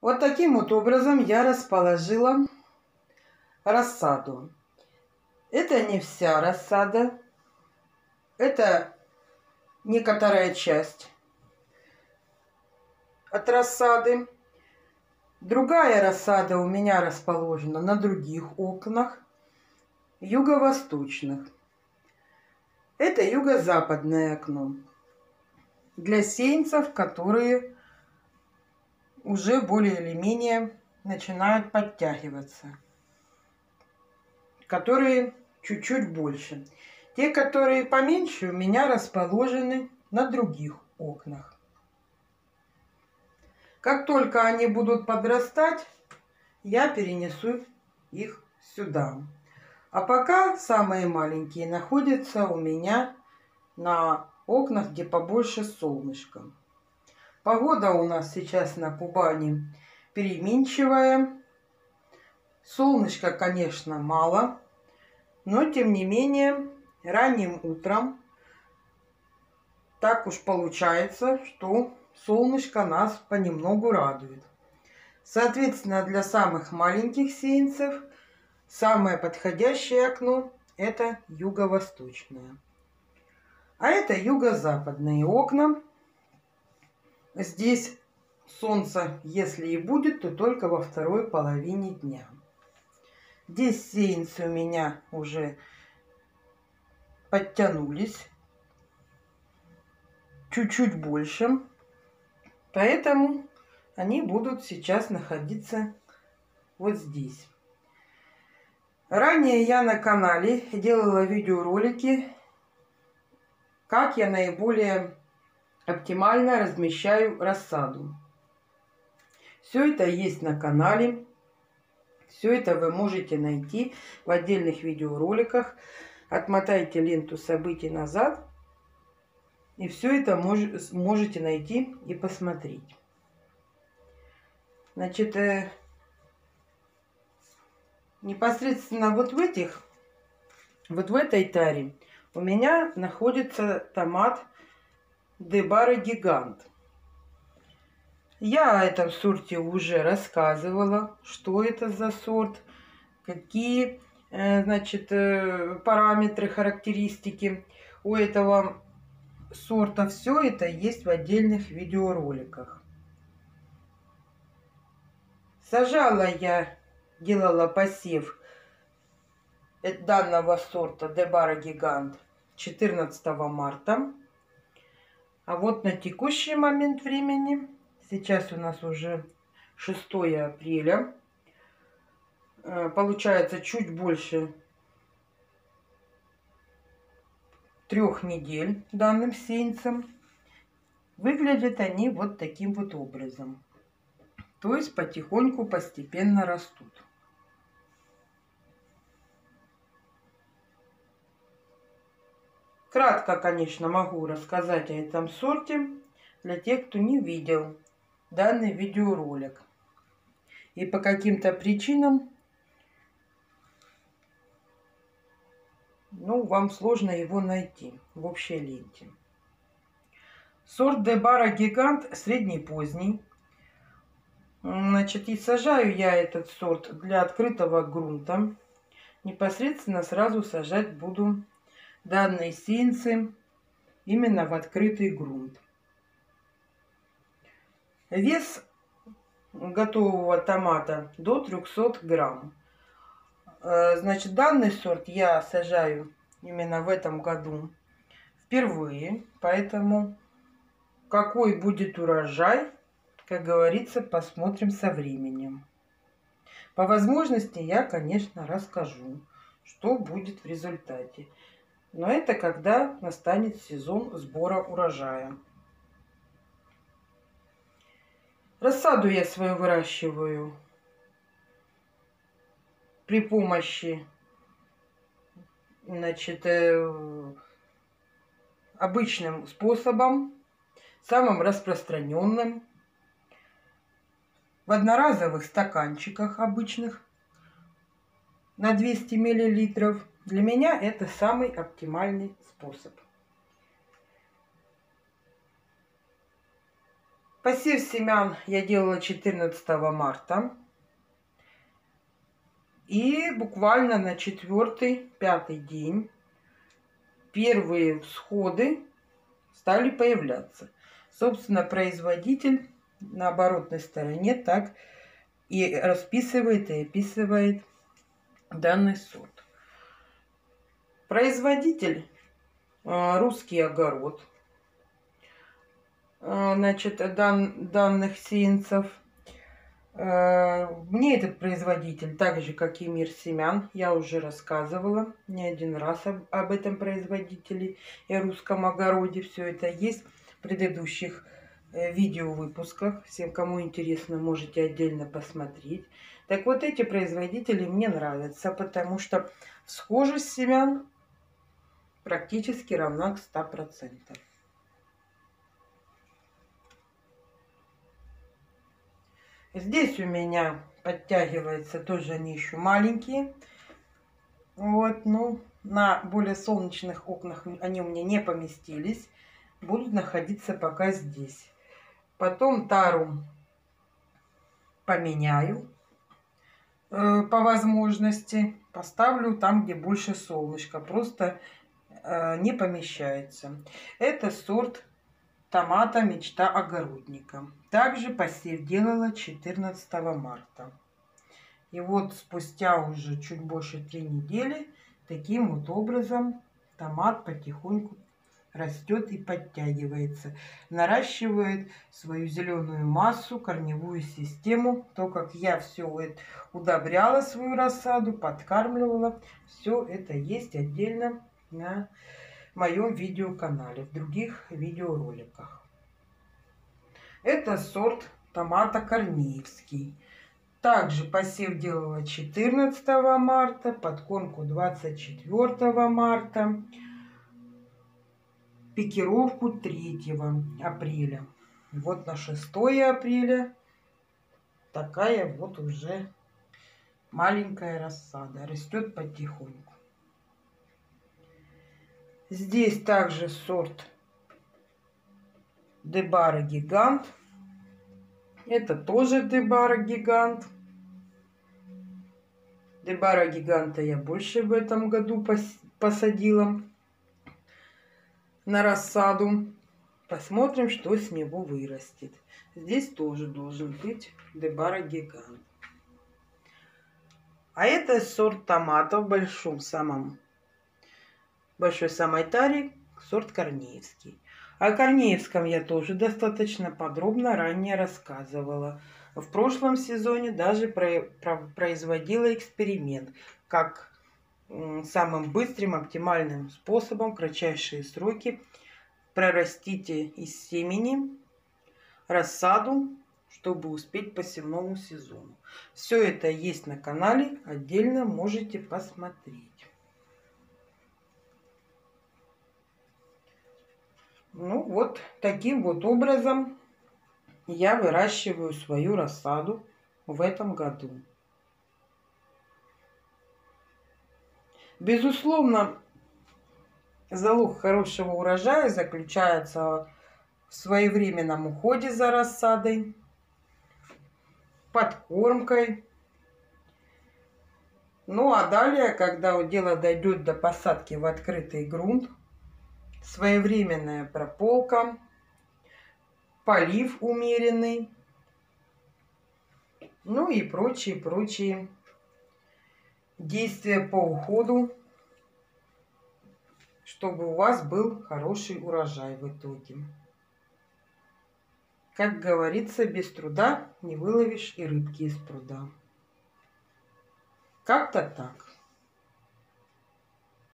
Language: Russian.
Вот таким вот образом я расположила рассаду. Это не вся рассада, это некоторая часть от рассады. Другая рассада у меня расположена на других окнах, юго-восточных. Это юго-западное окно для сеянцев, которые уже более или менее начинают подтягиваться, которые чуть-чуть больше. Те, которые поменьше, у меня расположены на других окнах. Как только они будут подрастать, я перенесу их сюда. А пока самые маленькие находятся у меня на окнах, где побольше солнышка. Погода у нас сейчас на Кубани переменчивая. Солнышка, конечно, мало, но тем не менее ранним утром так уж получается, что солнышко нас понемногу радует. Соответственно, для самых маленьких сеянцев самое подходящее окно – это юго-восточное. А это юго-западные окна. Здесь солнце, если и будет, то только во второй половине дня. Здесь сеянцы у меня уже подтянулись чуть-чуть больше. Поэтому они будут сейчас находиться вот здесь. Ранее я на канале делала видеоролики, как я наиболее оптимально размещаю рассаду. Все это есть на канале. Все это вы можете найти в отдельных видеороликах. Отмотайте ленту событий назад. И все это можете найти и посмотреть. Значит, непосредственно вот в этой таре у меня находится томат Де Барао Гигант. Я о этом сорте уже рассказывала, что это за сорт, какие, значит, параметры, характеристики у этого сорта. Все это есть в отдельных видеороликах. Сажала я, делала посев данного сорта Де Барао Гигант 14 марта. А вот на текущий момент времени, сейчас у нас уже 6 апреля, получается чуть больше 3 недель данным сеянцам. Выглядят они вот таким вот образом. То есть потихоньку, постепенно растут. Кратко, конечно, могу рассказать о этом сорте для тех, кто не видел данный видеоролик и по каким-то причинам вам сложно его найти в общей ленте. Сорт Де Барао Гигант среднепоздний. Значит, и сажаю я этот сорт для открытого грунта. Непосредственно сразу сажать буду данные сеянцы именно в открытый грунт. Вес готового томата до 300 грамм. Значит, данный сорт я сажаю именно в этом году впервые, поэтому какой будет урожай, как говорится, посмотрим со временем. По возможности я, конечно, расскажу, что будет в результате. Но это когда настанет сезон сбора урожая. Рассаду я свою выращиваю при помощи, значит, обычным способом, самым распространенным, в одноразовых стаканчиках обычных на 200 мл. Для меня это самый оптимальный способ. Посев семян я делала 14 марта. И буквально на 4-5 день первые всходы стали появляться. Собственно, производитель на оборотной стороне так и расписывает и описывает данный сорт. Производитель «Русский огород», значит, данных сеянцев. Мне этот производитель, так же как и «Мир семян», я уже рассказывала не один раз об этом производителе и о «Русском огороде». Все это есть в предыдущих видеовыпусках. Всем, кому интересно, можете отдельно посмотреть. Так вот, эти производители мне нравятся, потому что схожесть семян практически равна к 100%. Здесь у меня подтягивается, тоже они еще маленькие. Вот, ну, на более солнечных окнах они у меня не поместились. Будут находиться пока здесь. Потом тару поменяю по возможности. Поставлю там, где больше солнышка. Просто не помещается. Это сорт томата «Мечта огородника». Также посев делала 14 марта. И вот спустя уже чуть больше 3 недели таким вот образом томат потихоньку растет и подтягивается. Наращивает свою зеленую массу, корневую систему. То, как я все удобряла свою рассаду, подкармливала, все это есть отдельно на моем видеоканале, в других видеороликах. Это сорт томата «Корнеевский». Также посев делала 14 марта, подкормку 24 марта, пикировку 3 апреля. Вот на 6 апреля такая вот уже маленькая рассада. Растет потихоньку. Здесь также сорт Де Барао Гигант. Это тоже Де Барао Гигант. Де Барао Гиганта я больше в этом году посадила на рассаду. Посмотрим, что с него вырастет. Здесь тоже должен быть Де Барао Гигант. А это сорт томата в большой самой таре, сорт «Корнеевский». О «Корнеевском» я тоже достаточно подробно ранее рассказывала. В прошлом сезоне даже производила эксперимент, как самым быстрым, оптимальным способом в кратчайшие сроки прорастить из семени рассаду, чтобы успеть посевному сезону. Все это есть на канале, отдельно можете посмотреть. Ну вот таким вот образом я выращиваю свою рассаду в этом году. Безусловно, залог хорошего урожая заключается в своевременном уходе за рассадой, подкормкой. Ну а далее, когда дело дойдет до посадки в открытый грунт, своевременная прополка, полив умеренный, ну и прочие действия по уходу, чтобы у вас был хороший урожай в итоге. Как говорится, без труда не выловишь и рыбки из пруда. Как-то так.